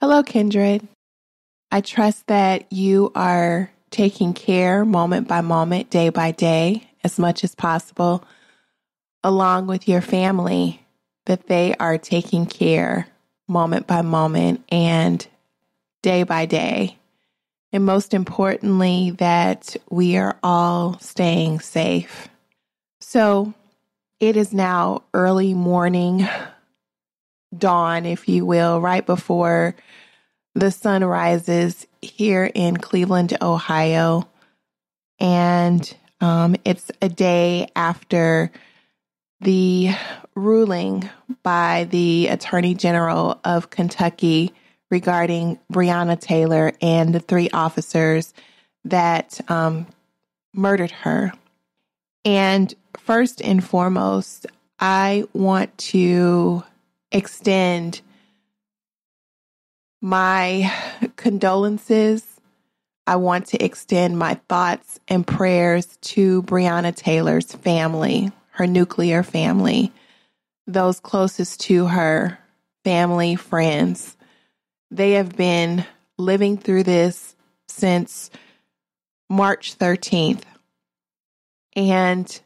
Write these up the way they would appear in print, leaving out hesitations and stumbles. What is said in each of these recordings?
Hello, Kindred. I trust that you are taking care moment by moment, day by day, as much as possible, along with your family, that they are taking care moment by moment and day by day. And most importantly, that we are all staying safe. So it is now early morning, dawn, if you will, right before the sun rises here in Cleveland, Ohio. And it's a day after the ruling by the Attorney General of Kentucky regarding Breonna Taylor and the three officers that murdered her. And first and foremost, I want to extend my condolences. I want to extend my thoughts and prayers to Breonna Taylor's family, her nuclear family, those closest to her, family, friends. They have been living through this since March 13th. And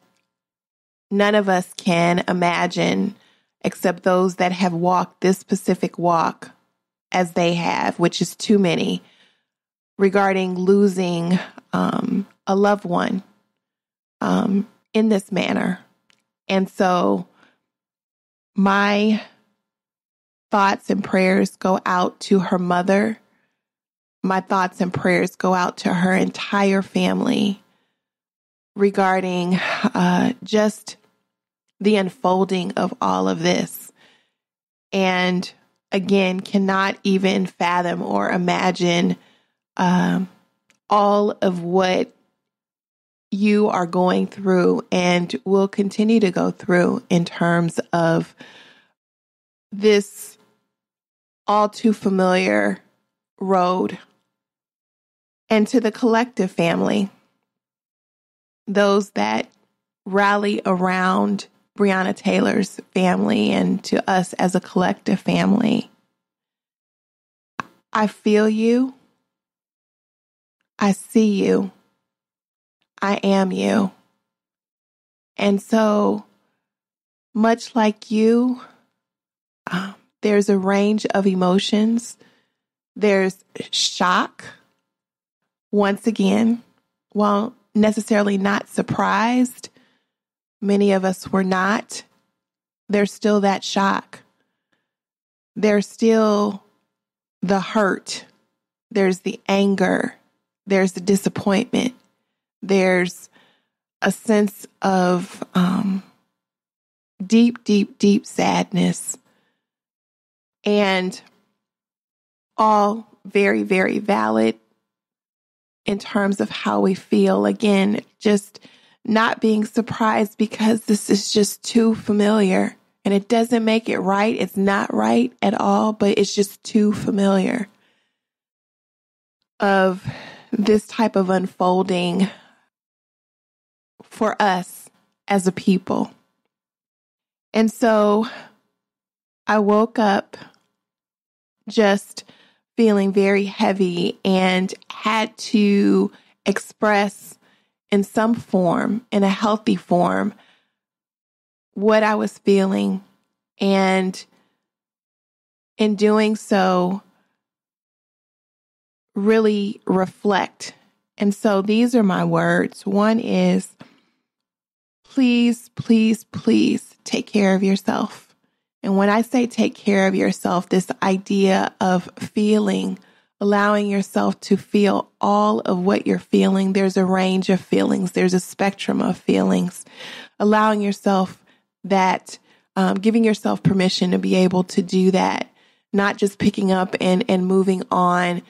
none of us can imagine, except those that have walked this specific walk as they have, which is too many, regarding losing a loved one in this manner. And so my thoughts and prayers go out to her mother. My thoughts and prayers go out to her entire family regarding just the unfolding of all of this. And again, cannot even fathom or imagine all of what you are going through and will continue to go through in terms of this all too familiar road. And to the collective family, those that rally around Breonna Taylor's family and to us as a collective family, I feel you. I see you. I am you. And so, much like you, there's a range of emotions. There's shock. Once again, while necessarily not surprised, many of us were not, there's still that shock. There's still the hurt. There's the anger. There's the disappointment. There's a sense of deep, deep, deep sadness. And all very, very valid in terms of how we feel. Again, just not being surprised because this is just too familiar, and it doesn't make it right. It's not right at all, but it's just too familiar of this type of unfolding for us as a people. And so I woke up just feeling very heavy and had to express in some form, in a healthy form, what I was feeling. And in doing so, really reflect. And so these are my words. One is, please, please, please take care of yourself. And when I say take care of yourself, this idea of feeling, allowing yourself to feel all of what you're feeling. There's a range of feelings. There's a spectrum of feelings. Allowing yourself that, giving yourself permission to be able to do that, not just picking up and moving on.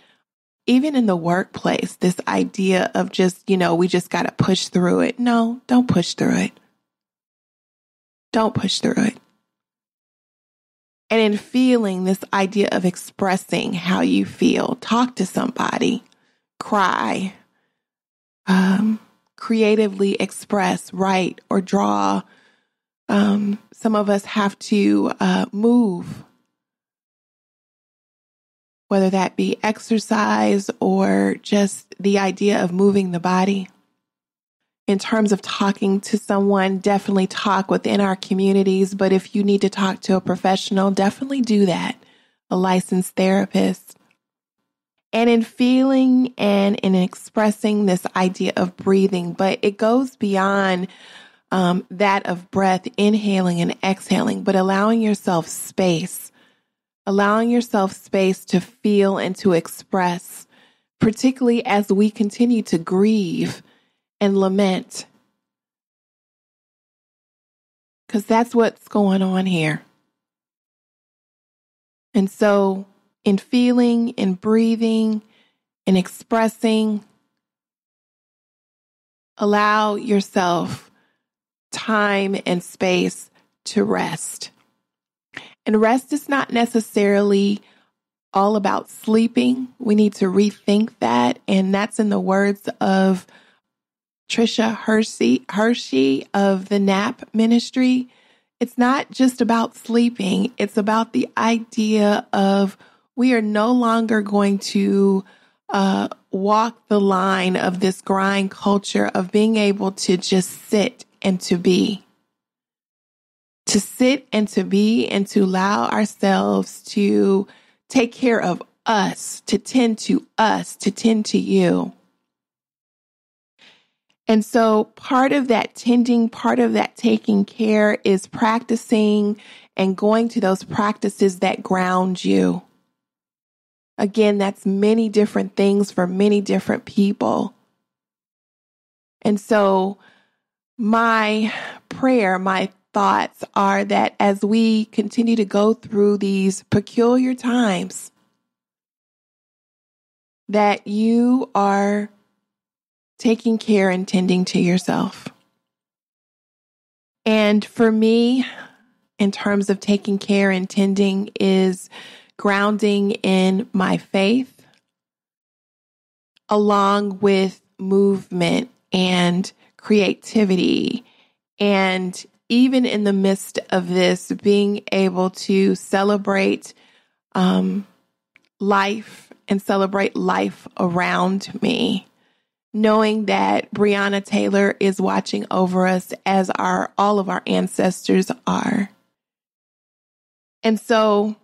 Even in the workplace, this idea of just, we just got to push through it. No, don't push through it. Don't push through it. And in feeling, this idea of expressing how you feel, talk to somebody, cry, creatively express, write, or draw. Some of us have to move. whether that be exercise or just the idea of moving the body. In terms of talking to someone, definitely talk within our communities. But if you need to talk to a professional, definitely do that, a licensed therapist. And in feeling and in expressing this idea of breathing, but it goes beyond that of breath, inhaling and exhaling, but allowing yourself space to feel and to express, particularly as we continue to grieve and lament. Because that's what's going on here. And so in feeling, in breathing, in expressing, allow yourself time and space to rest. And rest is not necessarily all about sleeping. We need to rethink that. And that's in the words of Tricia Hersey of the NAP ministry. It's not just about sleeping. It's about the idea of we are no longer going to walk the line of this grind culture of being able to just sit and to be. To sit and to be and to allow ourselves to take care of us, to tend to you. And so part of that tending, part of that taking care is practicing and going to those practices that ground you. Again, that's many different things for many different people. And so my prayer, my thoughts are that as we continue to go through these peculiar times, that you are taking care and tending to yourself. And for me, in terms of taking care and tending, is grounding in my faith, along with movement and creativity. And even in the midst of this, being able to celebrate life and celebrate life around me. Knowing that Breonna Taylor is watching over us as all of our ancestors are. And so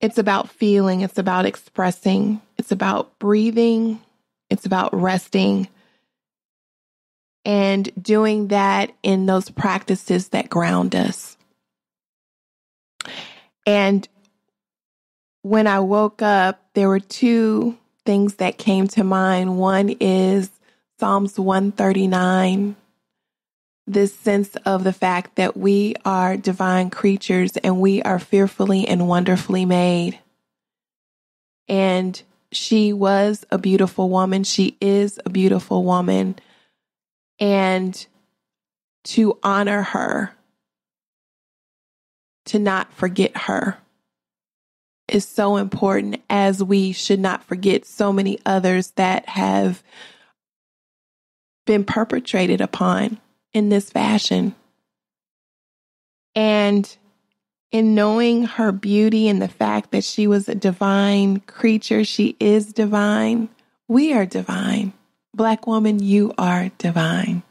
it's about feeling, it's about expressing, it's about breathing, it's about resting, and doing that in those practices that ground us. And when I woke up, there were two things that came to mind. One is Psalms 139, this sense of the fact that we are divine creatures and we are fearfully and wonderfully made. And she was a beautiful woman. She is a beautiful woman. And to honor her, to not forget her, is so important, as we should not forget so many others that have been perpetrated upon in this fashion. And in knowing her beauty and the fact that she was a divine creature, she is divine, we are divine. Black woman, you are divine.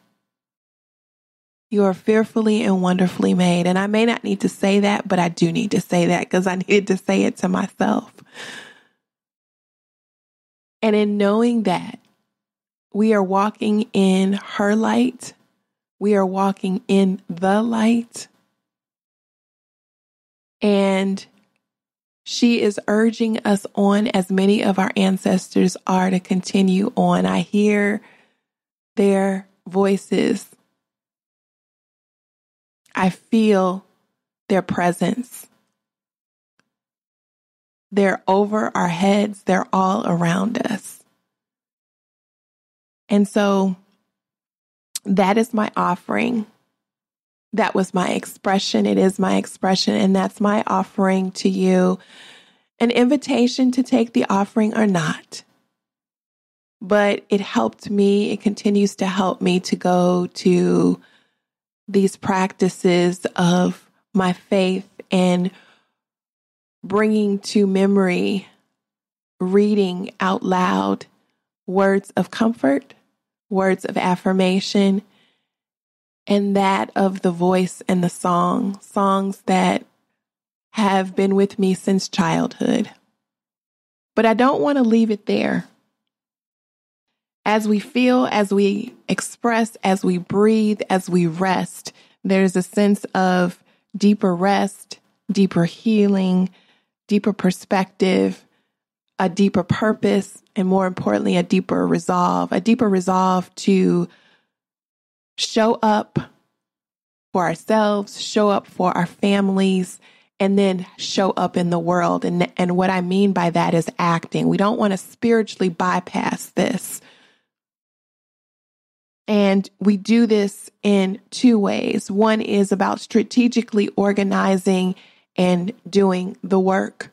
You are fearfully and wonderfully made. And I may not need to say that, but I do need to say that because I needed to say it to myself. And in knowing that, we are walking in her light. We are walking in the light. And she is urging us on, as many of our ancestors are, to continue on. I hear their voices. I feel their presence. They're over our heads. They're all around us. And so that is my offering. That was my expression. It is my expression. And that's my offering to you. An invitation to take the offering or not. But it helped me. It continues to help me to go to these practices of my faith and bringing to memory reading out loud words of comfort, words of affirmation, and that of the voice and the song, songs that have been with me since childhood. But I don't want to leave it there. As we feel, as we express, as we breathe, as we rest, there's a sense of deeper rest, deeper healing, deeper perspective, a deeper purpose, and more importantly, a deeper resolve to show up for ourselves, show up for our families, and then show up in the world. And what I mean by that is acting. We don't want to spiritually bypass this. And we do this in two ways. One is about strategically organizing and doing the work.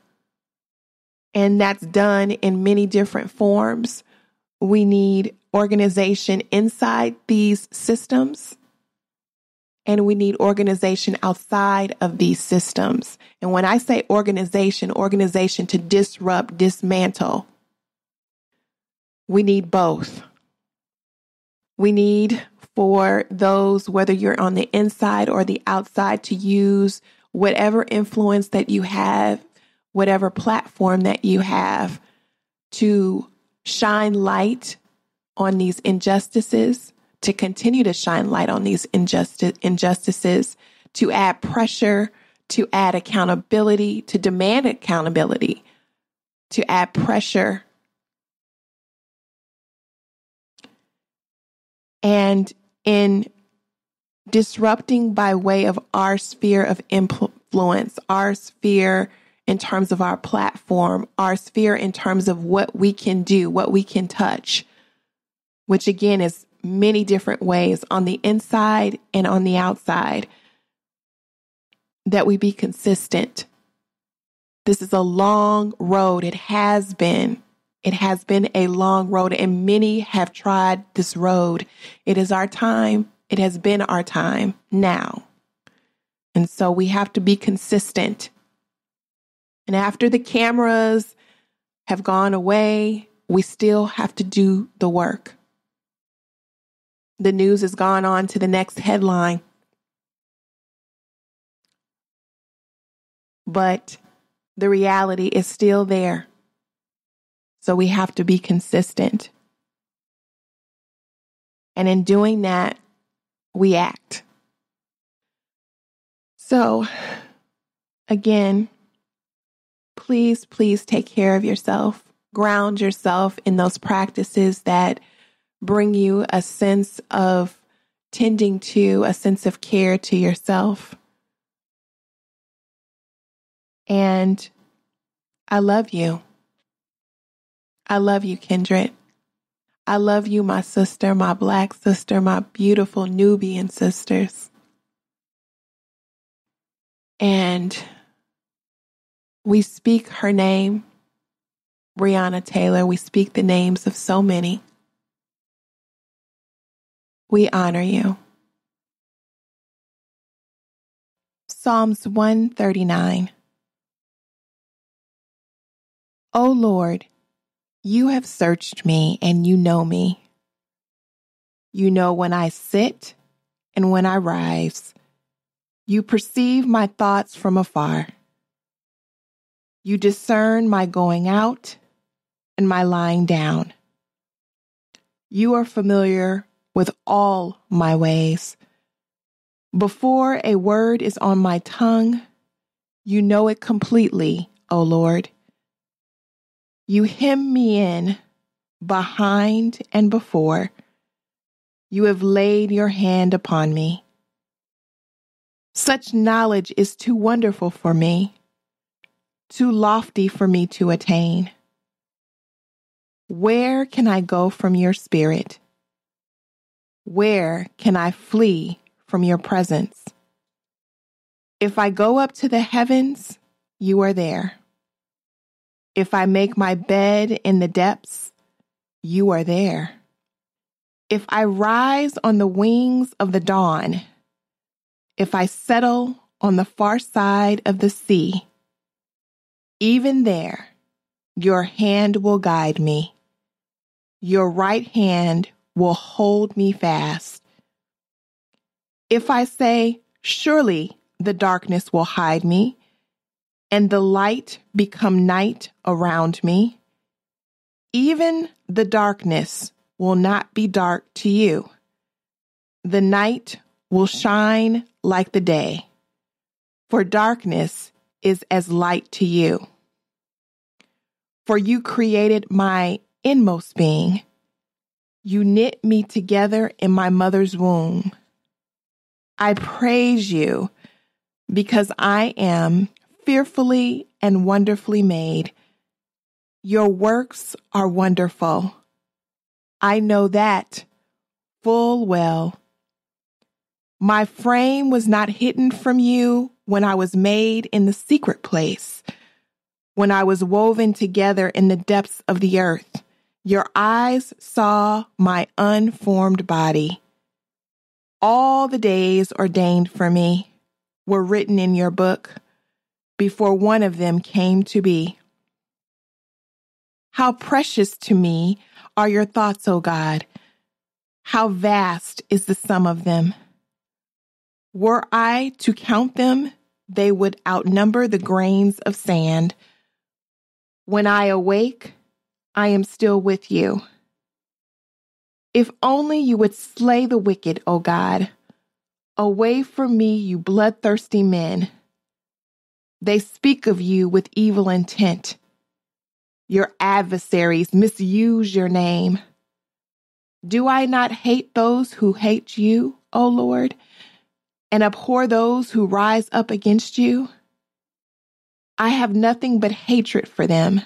And that's done in many different forms. We need organization inside these systems, and we need organization outside of these systems. And when I say organization to disrupt, dismantle, we need both. We need for those, whether you're on the inside or the outside, to use whatever influence that you have, whatever platform that you have, to shine light on these injustices, to continue to shine light on these injustices, to add pressure, to add accountability, to demand accountability, to add pressure. And in disrupting by way of our sphere of influence, our sphere in terms of our platform, our sphere in terms of what we can do, what we can touch, which again is many different ways on the inside and on the outside, that we be consistent. This is a long road. It has been a long road, and many have tried this road. It is our time. It has been our time now. And so we have to be consistent. And after the cameras have gone away, we still have to do the work. The news has gone on to the next headline. But the reality is still there. So we have to be consistent. And in doing that, we act. So, again, please take care of yourself. Ground yourself in those practices that bring you a sense of tending to, a sense of care to yourself. And I love you. I love you, Kindred. I love you, my sister, my Black sister, my beautiful Nubian sisters. And we speak her name, Breonna Taylor. We speak the names of so many. We honor you. Psalms 139. O Lord, you have searched me and you know me. You know when I sit and when I rise. You perceive my thoughts from afar. You discern my going out and my lying down. You are familiar with all my ways. Before a word is on my tongue, you know it completely, O Lord. You hem me in behind and before. You have laid your hand upon me. Such knowledge is too wonderful for me, too lofty for me to attain. Where can I go from your spirit? Where can I flee from your presence? If I go up to the heavens, you are there. If I make my bed in the depths, you are there. If I rise on the wings of the dawn, if I settle on the far side of the sea, even there Your hand will guide me. Your right hand will hold me fast. If I say, surely the darkness will hide me, and the light become night around me, even the darkness will not be dark to you. The night will shine like the day, for darkness is as light to you. For you created my inmost being. You knit me together in my mother's womb. I praise you because I am fearfully and wonderfully made. Your works are wonderful. I know that full well. My frame was not hidden from you when I was made in the secret place, when I was woven together in the depths of the earth. Your eyes saw my unformed body. All the days ordained for me were written in your book before one of them came to be. How precious to me are your thoughts, O God! How vast is the sum of them! Were I to count them, they would outnumber the grains of sand. When I awake, I am still with you. If only you would slay the wicked, O God. Away from me, you bloodthirsty men. They speak of you with evil intent. Your adversaries misuse your name. Do I not hate those who hate you, O Lord, and abhor those who rise up against you? I have nothing but hatred for them.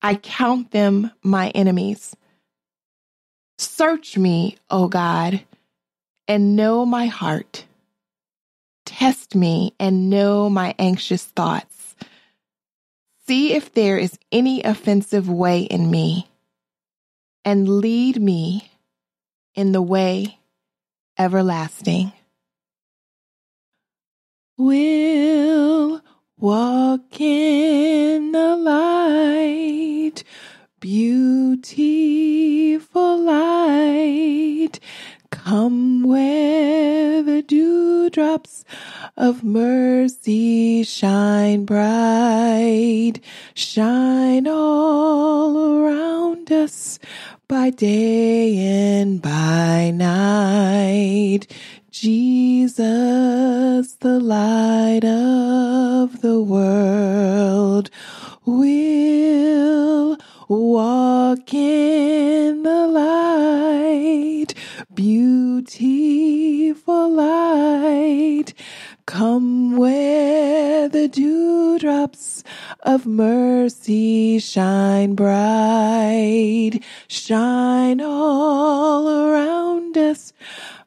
I count them my enemies. Search me, O God, and know my heart. Test me and know my anxious thoughts. See if there is any offensive way in me, and lead me in the way everlasting. We'll walk in the light, beautiful light. Come where the dewdrops of mercy shine bright. Shine all around us by day and by night. Jesus, the light of the world, will walk in the light, beautiful light. Come where the dewdrops of mercy shine bright. Shine all around us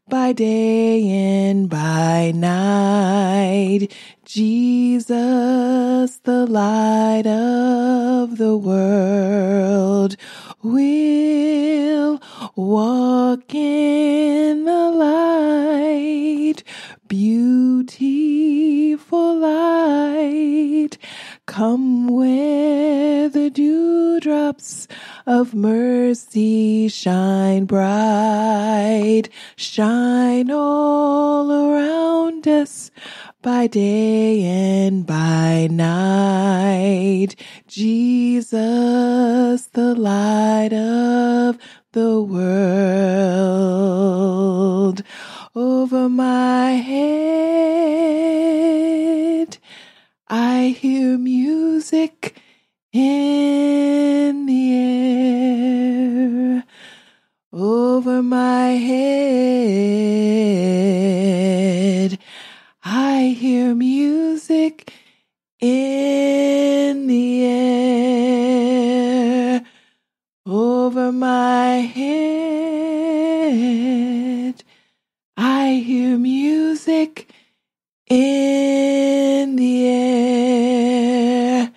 by day and by night. Jesus, the light of the world, will walk in the light, beautiful light. Come where the dewdrops of mercy shine bright. Shine all around us by day and by night. Jesus, the light of the world. Over my head, I hear music in the air. Over my head, I hear music in the air. Over my head, I hear music in the air.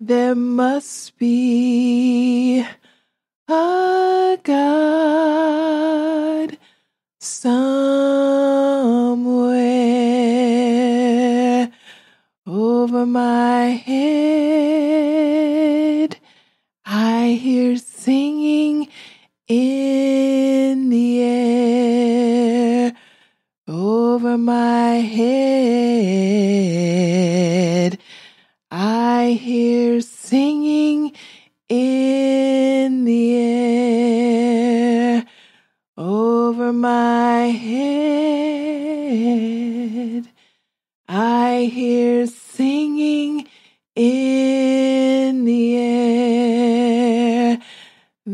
There must be a God somewhere. Over my head,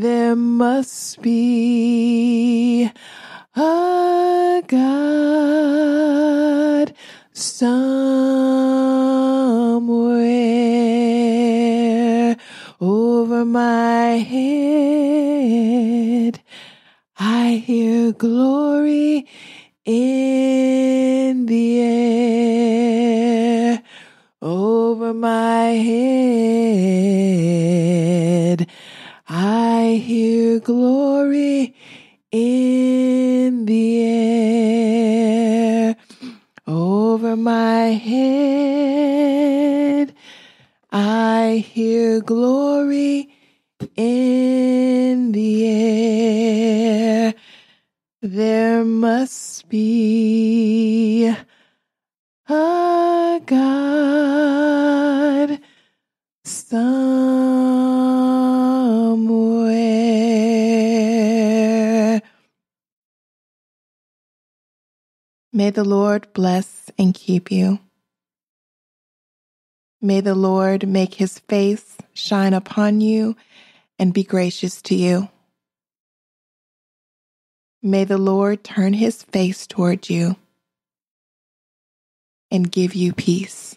There must be a God somewhere over my head. I hear glory in the air over my head. I hear glory in the air over my head. I hear glory in the air. There must be a God somewhere. May the Lord bless and keep you. May the Lord make his face shine upon you and be gracious to you. May the Lord turn his face toward you and give you peace.